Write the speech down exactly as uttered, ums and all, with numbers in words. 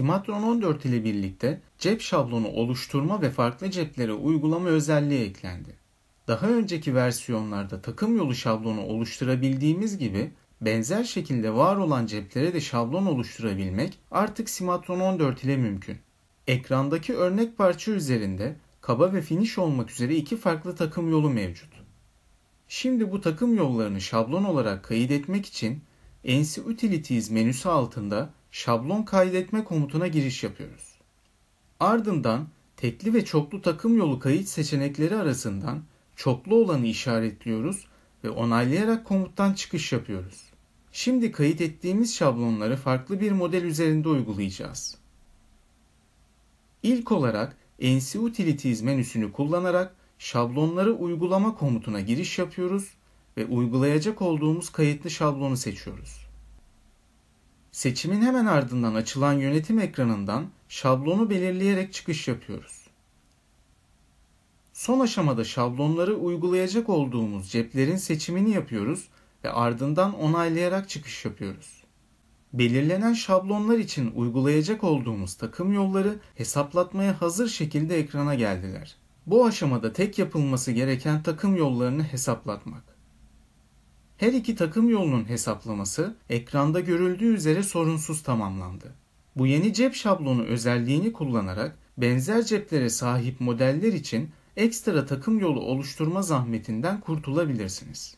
Cimatron on dört ile birlikte cep şablonu oluşturma ve farklı ceplere uygulama özelliği eklendi. Daha önceki versiyonlarda takım yolu şablonu oluşturabildiğimiz gibi benzer şekilde var olan ceplere de şablon oluşturabilmek artık Cimatron on dört ile mümkün. Ekrandaki örnek parça üzerinde kaba ve finish olmak üzere iki farklı takım yolu mevcut. Şimdi bu takım yollarını şablon olarak kaydetmek için N C Utilities menüsü altında şablon kaydetme komutuna giriş yapıyoruz. Ardından tekli ve çoklu takım yolu kayıt seçenekleri arasından çoklu olanı işaretliyoruz ve onaylayarak komuttan çıkış yapıyoruz. Şimdi kayıt ettiğimiz şablonları farklı bir model üzerinde uygulayacağız. İlk olarak N C Utilities menüsünü kullanarak şablonları uygulama komutuna giriş yapıyoruz ve uygulayacak olduğumuz kayıtlı şablonu seçiyoruz. Seçimin hemen ardından açılan yönetim ekranından şablonu belirleyerek çıkış yapıyoruz. Son aşamada şablonları uygulayacak olduğumuz ceplerin seçimini yapıyoruz ve ardından onaylayarak çıkış yapıyoruz. Belirlenen şablonlar için uygulayacak olduğumuz takım yolları hesaplatmaya hazır şekilde ekrana geldiler. Bu aşamada tek yapılması gereken takım yollarını hesaplatmak. Her iki takım yolunun hesaplaması ekranda görüldüğü üzere sorunsuz tamamlandı. Bu yeni cep şablonu özelliğini kullanarak benzer ceplere sahip modeller için ekstra takım yolu oluşturma zahmetinden kurtulabilirsiniz.